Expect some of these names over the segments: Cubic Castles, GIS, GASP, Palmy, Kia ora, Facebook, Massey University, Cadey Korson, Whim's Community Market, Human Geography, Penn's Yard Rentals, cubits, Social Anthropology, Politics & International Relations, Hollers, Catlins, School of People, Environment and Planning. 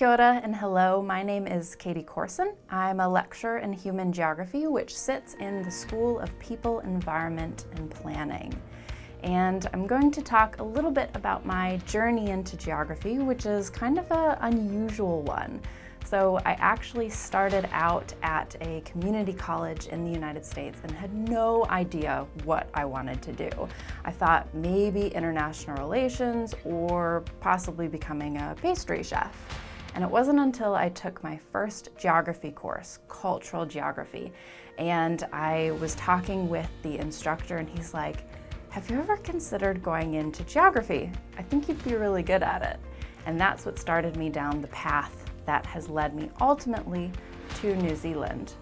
Kia ora and hello, my name is Cadey Korson. I'm a lecturer in human geography, which sits in the School of People, Environment and Planning. And I'm going to talk a little bit about my journey into geography, which is kind of an unusual one. So I actually started out at a community college in the United States and had no idea what I wanted to do. I thought maybe international relations or possibly becoming a pastry chef. And it wasn't until I took my first geography course, cultural geography, and I was talking with the instructor and he's like, "Have you ever considered going into geography? I think you'd be really good at it." And that's what started me down the path that has led me ultimately to New Zealand.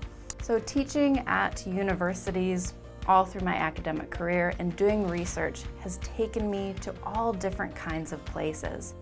So teaching at universities all through my academic career and doing research has taken me to all different kinds of places.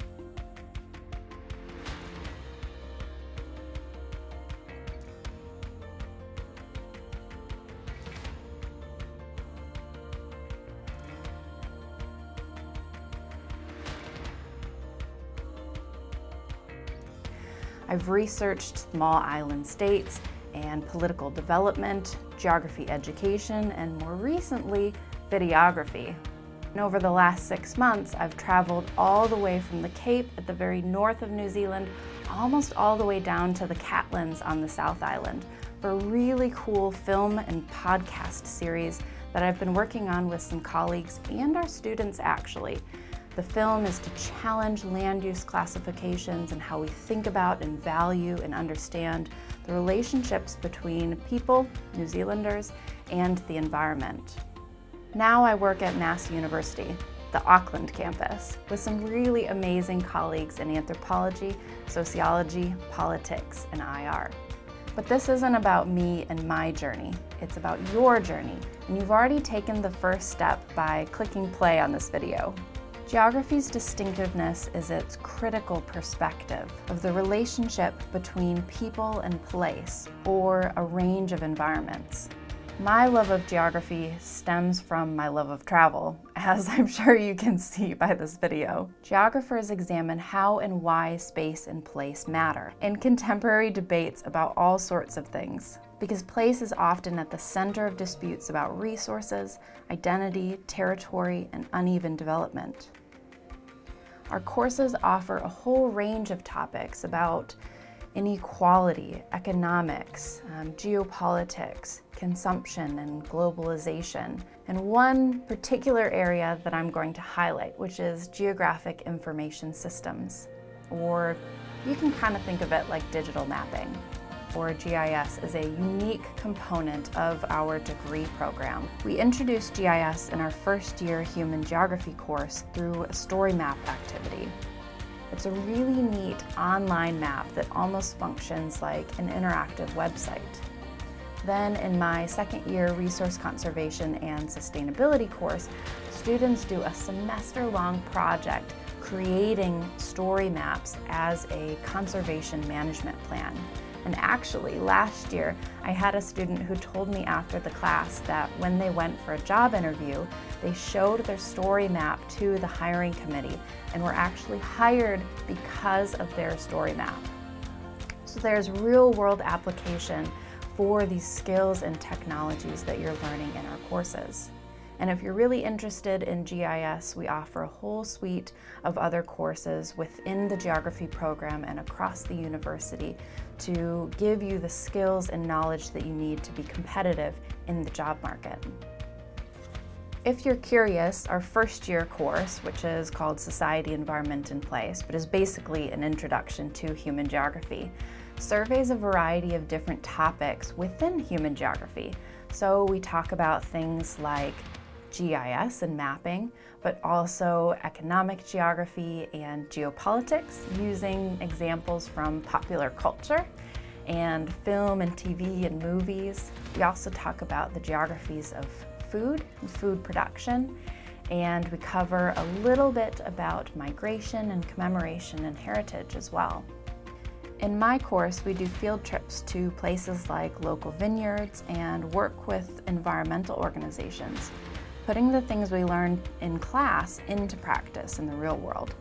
I've researched small island states and political development, geography education, and more recently, videography. And over the last 6 months, I've traveled all the way from the Cape at the very north of New Zealand, almost all the way down to the Catlins on the South Island for a really cool film and podcast series that I've been working on with some colleagues and our students actually. The film is to challenge land use classifications and how we think about and value and understand the relationships between people, New Zealanders, and the environment. Now I work at Massey University, the Auckland campus, with some really amazing colleagues in anthropology, sociology, politics, and IR. But this isn't about me and my journey, it's about your journey, and you've already taken the first step by clicking play on this video. Geography's distinctiveness is its critical perspective of the relationship between people and place, or a range of environments. My love of geography stems from my love of travel, as I'm sure you can see by this video. Geographers examine how and why space and place matter in contemporary debates about all sorts of things, because place is often at the center of disputes about resources, identity, territory, and uneven development. Our courses offer a whole range of topics about inequality, economics, geopolitics, consumption, and globalization, and one particular area that I'm going to highlight, which is geographic information systems, or you can kind of think of it like digital mapping, or GIS is a unique component of our degree program. We introduced GIS in our first year human geography course through a story map activity. It's a really neat online map that almost functions like an interactive website. Then in my second year resource conservation and sustainability course, students do a semester-long project creating story maps as a conservation management plan. And actually, last year, I had a student who told me after the class that when they went for a job interview, they showed their story map to the hiring committee and were actually hired because of their story map. So there's real-world application for these skills and technologies that you're learning in our courses. And if you're really interested in GIS, we offer a whole suite of other courses within the geography program and across the university to give you the skills and knowledge that you need to be competitive in the job market. If you're curious, our first year course, which is called Society, Environment, and Place, but is basically an introduction to human geography, surveys a variety of different topics within human geography. So we talk about things like GIS and mapping, but also economic geography and geopolitics, using examples from popular culture and film and TV and movies. We also talk about the geographies of food and food production, and we cover a little bit about migration and commemoration and heritage as well. In my course, we do field trips to places like local vineyards and work with environmental organizations, putting the things we learned in class into practice in the real world.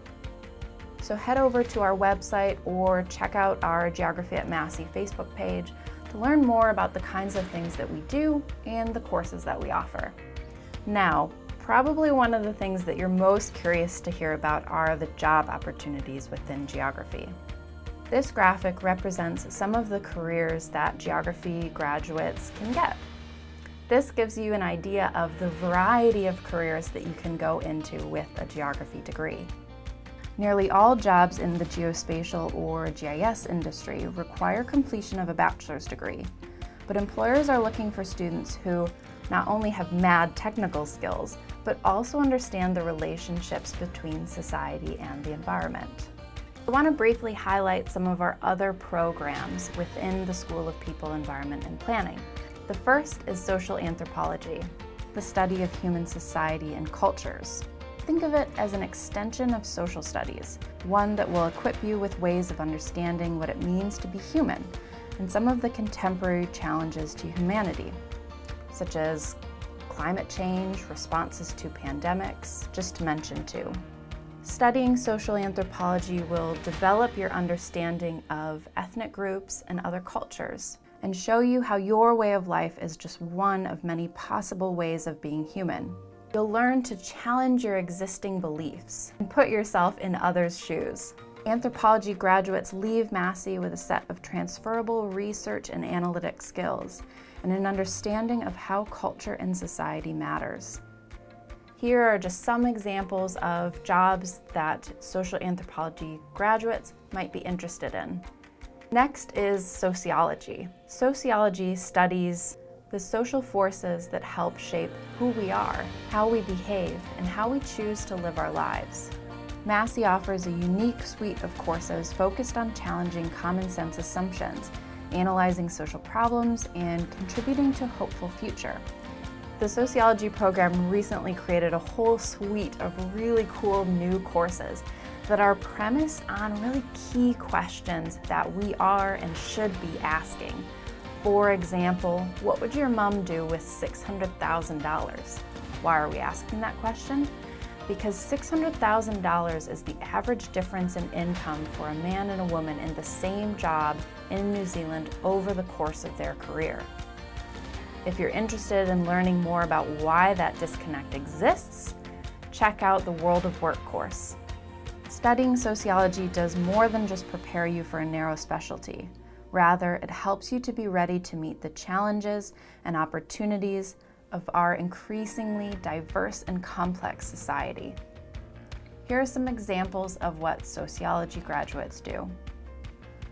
So head over to our website or check out our Geography at Massey Facebook page to learn more about the kinds of things that we do and the courses that we offer. Now, probably one of the things that you're most curious to hear about are the job opportunities within geography. This graphic represents some of the careers that geography graduates can get. This gives you an idea of the variety of careers that you can go into with a geography degree. Nearly all jobs in the geospatial or GIS industry require completion of a bachelor's degree, but employers are looking for students who not only have mad technical skills, but also understand the relationships between society and the environment. I want to briefly highlight some of our other programs within the School of People, Environment and Planning. The first is social anthropology, the study of human society and cultures. Think of it as an extension of social studies, one that will equip you with ways of understanding what it means to be human and some of the contemporary challenges to humanity, such as climate change, responses to pandemics, just to mention two. Studying social anthropology will develop your understanding of ethnic groups and other cultures, and show you how your way of life is just one of many possible ways of being human. You'll learn to challenge your existing beliefs and put yourself in others' shoes. Anthropology graduates leave Massey with a set of transferable research and analytic skills and an understanding of how culture and society matters. Here are just some examples of jobs that social anthropology graduates might be interested in. Next is sociology. Sociology studies the social forces that help shape who we are, how we behave, and how we choose to live our lives. Massey offers a unique suite of courses focused on challenging common sense assumptions, analyzing social problems, and contributing to a hopeful future. The sociology program recently created a whole suite of really cool new courses that are premised on really key questions that we are and should be asking. For example, what would your mom do with $600,000? Why are we asking that question? Because $600,000 is the average difference in income for a man and a woman in the same job in New Zealand over the course of their career. If you're interested in learning more about why that disconnect exists, check out the World of Work course. Studying sociology does more than just prepare you for a narrow specialty. Rather, it helps you to be ready to meet the challenges and opportunities of our increasingly diverse and complex society. Here are some examples of what sociology graduates do.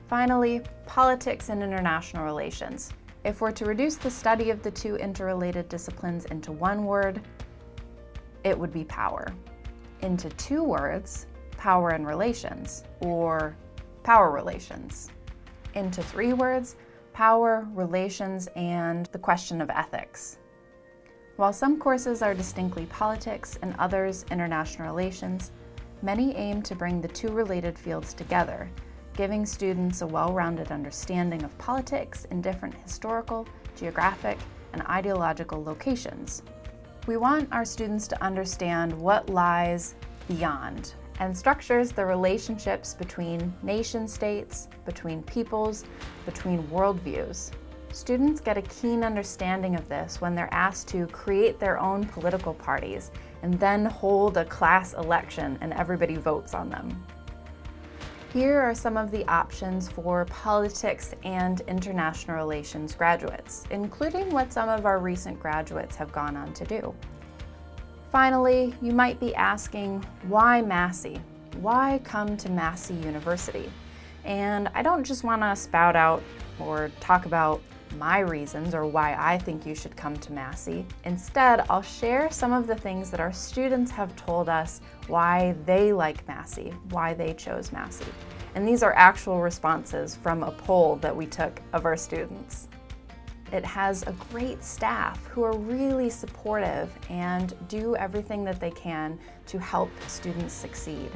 Finally, politics and international relations. If we're to reduce the study of the two interrelated disciplines into one word, it would be power. Into two words, power and relations, or power relations. Into three words, power, relations, and the question of ethics. While some courses are distinctly politics and others international relations, many aim to bring the two related fields together, giving students a well-rounded understanding of politics in different historical, geographic, and ideological locations. We want our students to understand what lies beyond and structures the relationships between nation-states, between peoples, between worldviews. Students get a keen understanding of this when they're asked to create their own political parties and then hold a class election and everybody votes on them. Here are some of the options for politics and international relations graduates, including what some of our recent graduates have gone on to do. Finally, you might be asking, why Massey? Why come to Massey University? And I don't just want to spout out or talk about my reasons or why I think you should come to Massey. Instead, I'll share some of the things that our students have told us why they like Massey, why they chose Massey. And these are actual responses from a poll that we took of our students. It has a great staff who are really supportive and do everything that they can to help students succeed.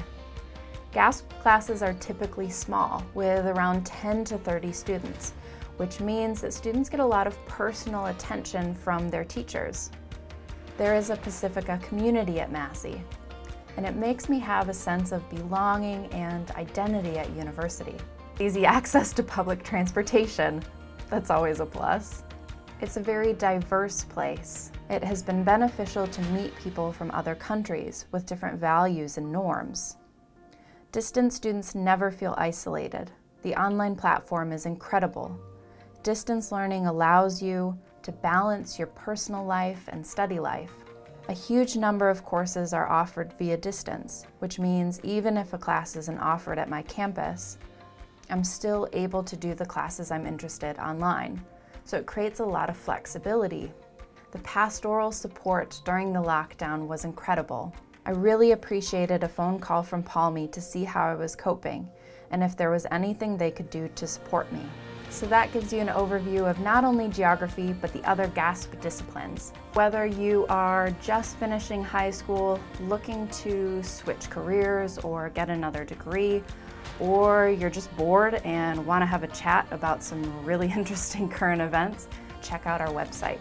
GASP classes are typically small, with around 10 to 30 students, which means that students get a lot of personal attention from their teachers. There is a Pacifica community at Massey. and it makes me have a sense of belonging and identity at university. Easy access to public transportation, that's always a plus. It's a very diverse place. It has been beneficial to meet people from other countries with different values and norms. Distance students never feel isolated. The online platform is incredible. Distance learning allows you to balance your personal life and study life. A huge number of courses are offered via distance, which means even if a class isn't offered at my campus, I'm still able to do the classes I'm interested online. So it creates a lot of flexibility. The pastoral support during the lockdown was incredible. I really appreciated a phone call from Palmy to see how I was coping and if there was anything they could do to support me. So that gives you an overview of not only geography, but the other GASP disciplines. Whether you are just finishing high school, looking to switch careers or get another degree, or you're just bored and want to have a chat about some really interesting current events, check out our website.